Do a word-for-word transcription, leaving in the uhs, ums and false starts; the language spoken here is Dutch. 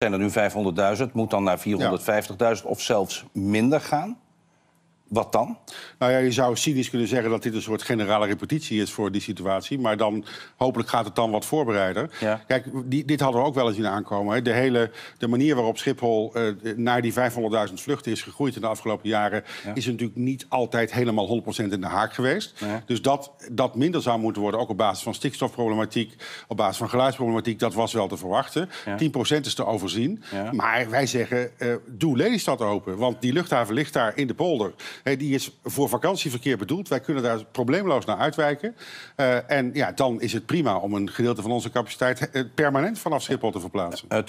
Zijn er nu vijfhonderdduizend, moet dan naar vierhonderdvijftigduizend ja. of zelfs minder gaan? Wat dan? Nou ja, je zou cynisch kunnen zeggen dat dit een soort generale repetitie is voor die situatie. Maar dan, hopelijk gaat het dan wat voorbereider. Ja. Kijk, die, dit hadden we ook wel eens in aankomen. Hè. De hele de manier waarop Schiphol uh, naar die vijfhonderdduizend vluchten is gegroeid in de afgelopen jaren... Ja. Is natuurlijk niet altijd helemaal honderd procent in de haak geweest. Ja. Dus dat, dat minder zou moeten worden, ook op basis van stikstofproblematiek... op basis van geluidsproblematiek, dat was wel te verwachten. Ja. tien procent is te overzien. Ja. Maar wij zeggen, uh, doe Lelystad open. Want die luchthaven ligt daar in de polder... Hey, die is voor vakantieverkeer bedoeld. Wij kunnen daar probleemloos naar uitwijken. Uh, en ja, dan is het prima om een gedeelte van onze capaciteit... permanent vanaf Schiphol te verplaatsen. Uh,